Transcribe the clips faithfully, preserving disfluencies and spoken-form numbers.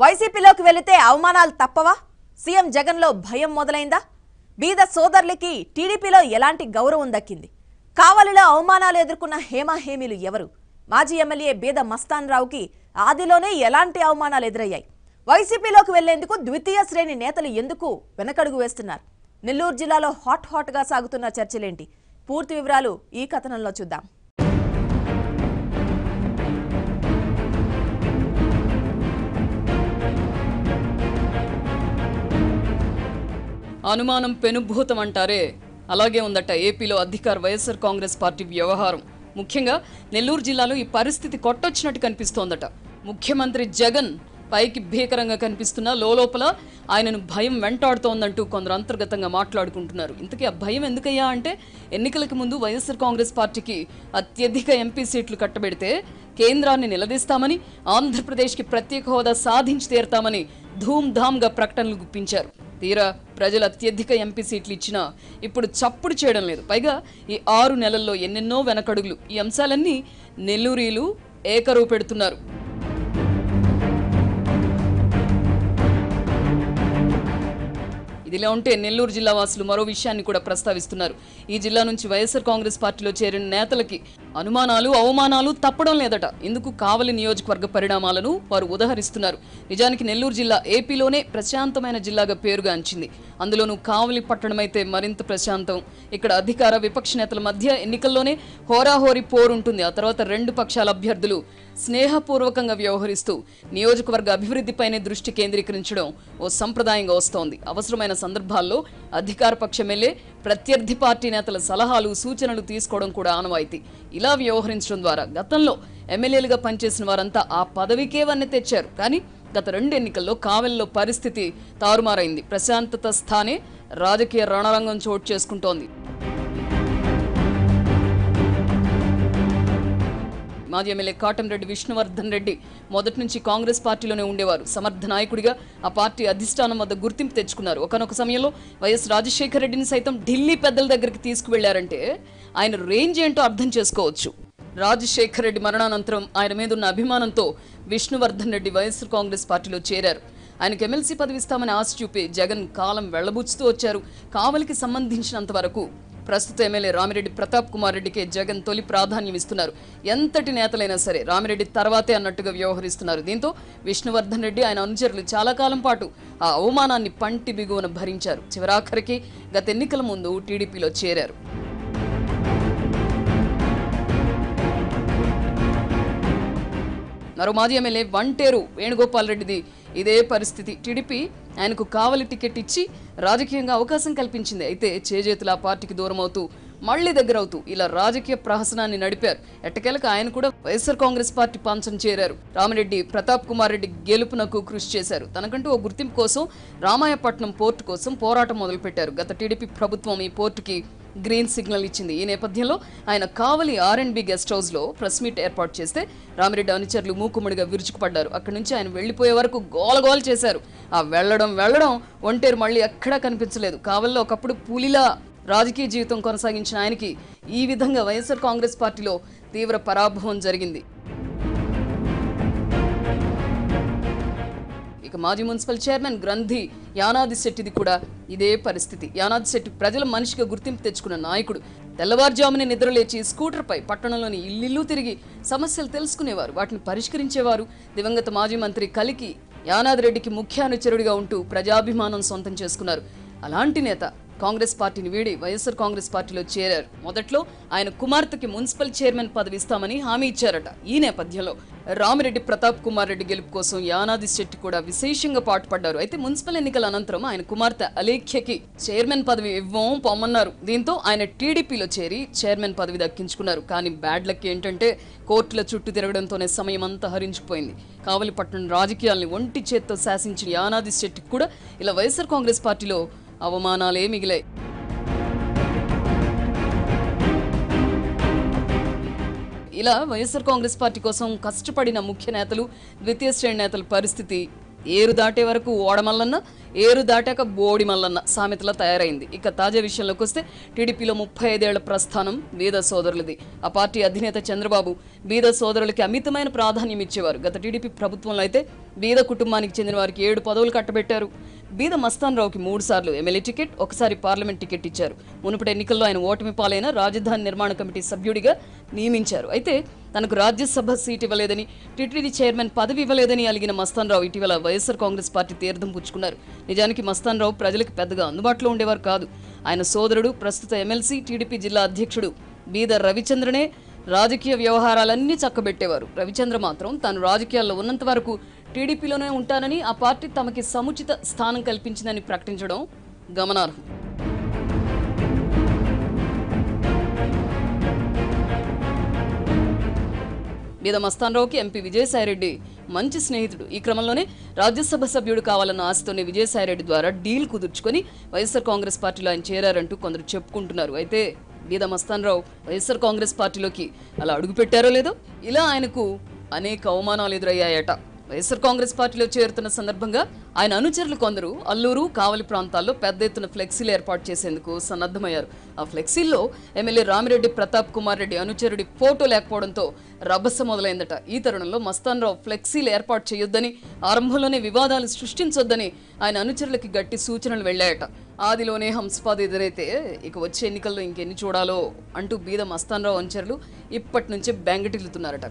వైసీపీలోకి వెళితే అవమానాలు తప్పవా? సీఎం జగన్లో భయం మొదలైందా? బీద సోదరులకి టీడీపీలో ఎలాంటి గౌరవం దక్కింది? కావలిలో అవమానాలు ఎదుర్కొన్న హేమాహేమీలు ఎవరు? మాజీ ఎమ్మెల్యే బీద మస్తాన్ రావుకి ఆదిలోనే ఎలాంటి అవమానాలు ఎదురయ్యాయి? వైసీపీలోకి వెళ్లేందుకు ద్వితీయ శ్రేణి నేతలు ఎందుకు వెనకడుగు వేస్తున్నారు? నెల్లూరు జిల్లాలో హాట్ హాట్గా సాగుతున్న చర్చలేంటి? పూర్తి వివరాలు ఈ కథనంలో చూద్దాం. అనుమానం పెనుభూతం అంటారే, అలాగే ఉందట ఏపీలో అధికార వైఎస్ఆర్ కాంగ్రెస్ పార్టీ వ్యవహారం. ముఖ్యంగా నెల్లూరు జిల్లాలో ఈ పరిస్థితి కొట్టొచ్చినట్టు కనిపిస్తోందట. ముఖ్యమంత్రి జగన్ పైకి భీకరంగా కనిపిస్తున్న లోపల ఆయనను భయం వెంటాడుతోందంటూ కొందరు అంతర్గతంగా మాట్లాడుకుంటున్నారు. ఇంతకీ ఆ భయం ఎందుకయ్యా అంటే, ఎన్నికలకు ముందు వైఎస్ఆర్ కాంగ్రెస్ పార్టీకి అత్యధిక ఎంపీ సీట్లు కట్టబెడితే కేంద్రాన్ని నిలదీస్తామని, ఆంధ్రప్రదేశ్కి ప్రత్యేక హోదా సాధించి తీరతామని ధూమ్ధామ్గా ప్రకటనలు గుప్పించారు. తీరా ప్రజలు అత్యధిక ఎంపీ సీట్లు ఇచ్చినా ఇప్పుడు చప్పుడు చేయడం లేదు. పైగా ఈ ఆరు నెలల్లో ఎన్నెన్నో వెనకడుగులు. ఈ అంశాలన్నీ నెల్లూరీలు ఏకరువు పెడుతున్నారు. ఇదిలా ఉంటే నెల్లూరు జిల్లా వాసులు మరో విషయాన్ని కూడా ప్రస్తావిస్తున్నారు. ఈ జిల్లా నుంచి వైఎస్ఆర్ కాంగ్రెస్ పార్టీలో చేరిన నేతలకి అనుమానాలు, అవమానాలు తప్పడం లేదట. ఇందుకు కావలి నియోజకవర్గ పరిణామాలను వారు ఉదహరిస్తున్నారు. నిజానికి నెల్లూరు జిల్లా ఏపీలోనే ప్రశాంతమైన జిల్లాగా పేరుగాంచింది. అందులోనూ కావలి పట్టణమైతే మరింత ప్రశాంతం. ఇక్కడ అధికార విపక్ష నేతల మధ్య ఎన్నికల్లోనే హోరాహోరీ పోరుంటుంది. ఆ తర్వాత రెండు పక్షాల అభ్యర్థులు స్నేహపూర్వకంగా వ్యవహరిస్తూ నియోజకవర్గ అభివృద్ధిపైనే దృష్టి కేంద్రీకరించడం ఓ సంప్రదాయంగా వస్తోంది. అవసరమైన సందర్భాల్లో అధికార పక్షమెల్లే ప్రత్యర్థి పార్టీ నేతల సలహాలు, సూచనలు తీసుకోవడం కూడా ఆనవాయితీ. ఇలా వ్యవహరించడం ద్వారా గతంలో ఎమ్మెల్యేలుగా పనిచేసిన వారంతా ఆ పదవికే వన్నె తెచ్చారు. కానీ గత రెండు ఎన్నికల్లో కావలిలో పరిస్థితి తారుమారైంది. ప్రశాంతత స్థానే రాజకీయ రణరంగం చోటు చేసుకుంటోంది. మాజీ ఎమ్మెల్యే కాటంరెడ్డి విష్ణువర్ధన్ రెడ్డి మొదటి నుంచి కాంగ్రెస్ పార్టీలోనే ఉండేవారు. సమర్థ నాయకుడిగా ఆ పార్టీ అధిష్టానం వద్ద గుర్తింపు తెచ్చుకున్నారు. ఒకనొక సమయంలో వైఎస్ రాజశేఖర రెడ్డిని సైతం ఢిల్లీ పెద్దల దగ్గరికి తీసుకువెళ్లారంటే ఆయన రేంజ్ ఏంటో అర్థం చేసుకోవచ్చు. రాజశేఖర రెడ్డి మరణానంతరం ఆయన మీద ఉన్న అభిమానంతో విష్ణువర్ధన్ రెడ్డి వైఎస్ఆర్ కాంగ్రెస్ పార్టీలో చేరారు. ఆయనకు ఎమ్మెల్సీ పదవిస్తామని ఆశ చూపి జగన్ కాలం వెళ్లబూచుతూ వచ్చారు. కావలికి సంబంధించినంత వరకు ప్రస్తుత ఎమ్మెల్యే రామిరెడ్డి ప్రతాప్ కుమార్ రెడ్డికే జగన్ తొలి ప్రాధాన్యం ఇస్తున్నారు. ఎంతటి నేతలైనా సరే రామిరెడ్డి తర్వాతే అన్నట్టుగా వ్యవహరిస్తున్నారు. దీంతో విష్ణువర్ధన్ రెడ్డి, ఆయన అనుచరులు చాలా కాలం పాటు ఆ అవమానాన్ని పంటి బిగువన భరించారు. చివరాఖరికి గత ఎన్నికల ముందు టీడీపీలో చేరారు. మరో మాజీ ఎమ్మెల్యే వంటేరు వేణుగోపాల్ రెడ్డిది ఇదే పరిస్థితి. టీడీపీ ఆయనకు కావలి టికెట్ ఇచ్చి రాజకీయంగా అవకాశం కల్పించింది. అయితే చేజేతుల పార్టీకి దూరం అవుతూ మళ్లీ దగ్గరవుతూ ఇలా రాజకీయ ప్రహసనాన్ని నడిపారు. ఎట్టకేలకు ఆయన కూడా వైఎస్ఆర్ కాంగ్రెస్ పార్టీ పంచం చేరారు. రామిరెడ్డి ప్రతాప్ కుమార్ రెడ్డి గెలుపునకు కృషి చేశారు. తనకంటూ ఓ గుర్తింపు కోసం రామాయపట్నం పోర్టు కోసం పోరాటం మొదలుపెట్టారు. గత టీడీపీ ప్రభుత్వం ఈ పోర్టుకి గ్రీన్ సిగ్నల్ ఇచ్చింది. ఈ నేపథ్యంలో ఆయన Kavali R and B guest హౌస్లో ప్రెస్ మీట్ ఏర్పాటు చేస్తే రామిరెడ్డి అనుచరులు మూకుమ్మడిగా విరుచుకుపడ్డారు. అక్కడి నుంచి ఆయన వెళ్లిపోయే వరకు గోలగోలు చేశారు. ఆ వెళ్లడం వెళ్లడం ఒంటేరు మళ్ళీ ఎక్కడా కనిపించలేదు. కావలిలో ఒకప్పుడు పులిలా రాజకీయ జీవితం కొనసాగించిన ఆయనకి ఈ విధంగా వైఎస్ఆర్ కాంగ్రెస్ పార్టీలో తీవ్ర పరాభవం జరిగింది. ఇక మాజీ మున్సిపల్ చైర్మన్ గ్రంథి యానాది శెట్టిది కూడా ఇదే పరిస్థితి. యానాది శెట్టి ప్రజల మనిషిగా గుర్తింపు తెచ్చుకున్న నాయకుడు. తెల్లవారుజామునే నిద్రలేచి స్కూటర్పై పట్టణంలోని ఇల్లిల్లు తిరిగి సమస్యలు తెలుసుకునేవారు, వాటిని పరిష్కరించేవారు. దివంగత మాజీ మంత్రి కలికి యానాది రెడ్డికి ముఖ్య అనుచరుడిగా ఉంటూ ప్రజాభిమానం సొంతం చేసుకున్నారు. అలాంటి నేత కాంగ్రెస్ పార్టీని వీడి వైఎస్ఆర్ కాంగ్రెస్ పార్టీలో చేరారు. మొదట్లో ఆయన కుమార్తెకి మున్సిపల్ చైర్మన్ పదవి ఇస్తామని హామీ ఇచ్చారట. ఈ నేపథ్యంలో రామిరెడ్డి ప్రతాప్ కుమార్ రెడ్డి గెలుపు కోసం యానాది శెట్టి కూడా విశేషంగా పాటుపడ్డారు. అయితే మున్సిపల్ ఎన్నికల అనంతరం ఆయన కుమార్తె అలేఖ్యకి చైర్మన్ పదవి ఇవ్వం పొమ్మన్నారు. దీంతో ఆయన టీడీపీలో చేరి చైర్మన్ పదవి దక్కించుకున్నారు. కానీ బ్యాడ్ లక్ ఏంటంటే కోర్టుల చుట్టూ తిరగడంతోనే సమయం అంతా హరించుకుపోయింది. కావలిపట్నం రాజకీయాల్ని ఒంటి చేత్తో శాసించిన యానాది శెట్టికి కూడా ఇలా వైఎస్ఆర్ కాంగ్రెస్ పార్టీలో అవమానాలే మిగిలాయి. ఇలా వైఎస్ఆర్ కాంగ్రెస్ పార్టీ కోసం కష్టపడిన ముఖ్య నేతలు, ద్వితీయ శ్రేణి నేతల పరిస్థితి ఏరు దాటే వరకు ఓడమల్లన్న ఏరు దాటాక బోడి మల్లన్న సామెతలా తయారైంది. ఇక తాజా విషయంలోకి వస్తే టీడీపీలో ముప్పై ఐదేళ్ల ప్రస్థానం బీద సోదరులది. ఆ పార్టీ అధినేత చంద్రబాబు బీద సోదరులకి అమితమైన ప్రాధాన్యం ఇచ్చేవారు. గత టీడీపీ ప్రభుత్వంలో అయితే బీద కుటుంబానికి చెందిన వారికి ఏడు పదవులు కట్టబెట్టారు. బీద మస్తాన్ రావుకి మూడు సార్లు ఎమ్మెల్యే టికెట్, ఒకసారి పార్లమెంట్ టికెట్ ఇచ్చారు. మునుపటి ఎన్నికల్లో ఆయన ఓటమి పాలైన రాజధాని నిర్మాణ కమిటీ సభ్యుడిగా నియమించారు. అయితే తనకు రాజ్యసభ సీట్ ఇవ్వలేదని, టిటిడి చైర్మన్ పదవి ఇవ్వలేదని అలిగిన మస్తాన్ రావు ఇటీవల వైఎస్ఆర్ కాంగ్రెస్ పార్టీ తీర్థం పుచ్చుకున్నారు. నిజానికి మస్తాన్ రావు ప్రజలకు పెద్దగా అందుబాటులో ఉండేవారు కాదు. ఆయన సోదరుడు, ప్రస్తుత ఎమ్మెల్సీ, టీడీపీ జిల్లా అధ్యక్షుడు బీద రవిచంద్రనే రాజకీయ వ్యవహారాలన్నీ చక్కబెట్టేవారు. రవిచంద్ర మాత్రం తాను రాజకీయాల్లో ఉన్నంత వరకు టీడీపీలోనే ఉంటానని, ఆ పార్టీ తమకి సముచిత స్థానం కల్పించిందని ప్రకటించడం గమనార్హం. బీద మస్తాన్ రావుకి ఎంపీ విజయసాయిరెడ్డి మంచి స్నేహితుడు. ఈ క్రమంలోనే రాజ్యసభ సభ్యుడు కావాలన్న ఆశతోనే విజయసాయిరెడ్డి ద్వారా డీల్ కుదుర్చుకొని వైఎస్ఆర్ కాంగ్రెస్ పార్టీలో ఆయన చేరారంటూ కొందరు చెప్పుకుంటున్నారు. అయితే బీద మస్తాన్ రావు వైఎస్ఆర్ కాంగ్రెస్ పార్టీలోకి అలా అడుగుపెట్టారో లేదో ఇలా ఆయనకు అనేక అవమానాలు ఎదురయ్యాయట. వైఎస్ఆర్ కాంగ్రెస్ పార్టీలో చేరుతున్న సందర్భంగా ఆయన అనుచరులు కొందరు అల్లూరు, కావలి ప్రాంతాల్లో పెద్ద ఎత్తున ఫ్లెక్సీలు ఏర్పాటు చేసేందుకు సన్నద్ధమయ్యారు. ఆ ఫ్లెక్సీల్లో ఎమ్మెల్యే రామిరెడ్డి ప్రతాప్ కుమార్ రెడ్డి అనుచరుడి ఫోటో లేకపోవడంతో రభస మొదలైందట. ఈ తరుణంలో మస్తాన్ రావు ఫ్లెక్సీలు ఏర్పాటు చేయొద్దని, ఆరంభంలోనే వివాదాలు సృష్టించొద్దని ఆయన అనుచరులకి గట్టి సూచనలు వెళ్ళాయట. ఆదిలోనే హంసపాద ఎదురైతే ఇక వచ్చే ఎన్నికల్లో ఇంకెన్ని చూడాలో అంటూ బీద మస్తాన్ రావు అనుచరులు ఇప్పటి నుంచే బెంగటిల్లుతున్నారట.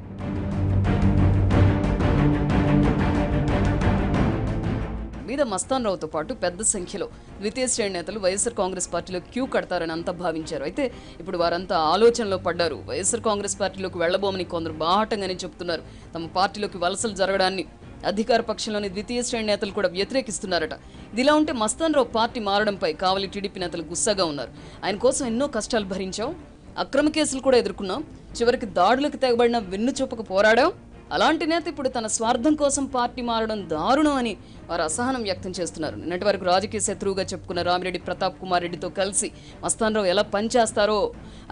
బీద మస్తాన్ రావుతో పాటు పెద్ద సంఖ్యలో ద్వితీయ శ్రేణి నేతలు వైఎస్ఆర్ కాంగ్రెస్ పార్టీలో క్యూ కడతారని అంతా భావించారు. అయితే ఇప్పుడు వారంతా ఆలోచనలో పడ్డారు. వైఎస్ఆర్ కాంగ్రెస్ పార్టీలోకి వెళ్లబోమని కొందరు బాహటంగానే చెబుతున్నారు. తమ పార్టీలోకి వలసలు జరగడాన్ని అధికార పక్షంలోని ద్వితీయ శ్రేణి నేతలు కూడా వ్యతిరేకిస్తున్నారట. ఇదిలా ఉంటే మస్తాన్ రావు పార్టీ మారడంపై కావలి టీడీపీ నేతలు గుస్సాగా ఉన్నారు. ఆయన కోసం ఎన్నో కష్టాలు భరించాం, అక్రమ కేసులు కూడా ఎదుర్కొన్నాం, చివరికి దాడులకు తెగబడిన వెన్ను చూపక పోరాడాం, అలాంటి నేత ఇప్పుడు తన స్వార్థం కోసం పార్టీ మారడం దారుణం అని వారు అసహనం వ్యక్తం చేస్తున్నారు. నిన్నటి వరకు రాజకీయ శత్రువుగా చెప్పుకున్న రామిరెడ్డి ప్రతాప్ కుమార్ రెడ్డితో కలిసి మస్తాన్ రావు ఎలా పనిచేస్తారో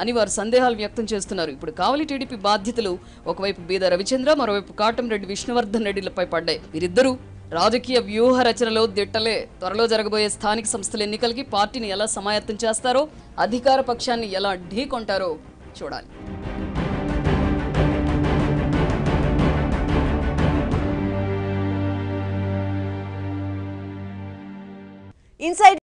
అని వారు సందేహాలు వ్యక్తం చేస్తున్నారు. ఇప్పుడు కావలి టీడీపీ బాధ్యతలు ఒకవైపు బీద రవిచంద్ర, మరోవైపు కాటంరెడ్డి విష్ణువర్ధన్ రెడ్డిలపై పడ్డాయి. వీరిద్దరూ రాజకీయ వ్యూహ రచనలో దిట్టలే. త్వరలో జరగబోయే స్థానిక సంస్థల ఎన్నికలకి పార్టీని ఎలా సమాయత్తం చేస్తారో, అధికార పక్షాన్ని ఎలా ఢీకొంటారో చూడాలి. Inside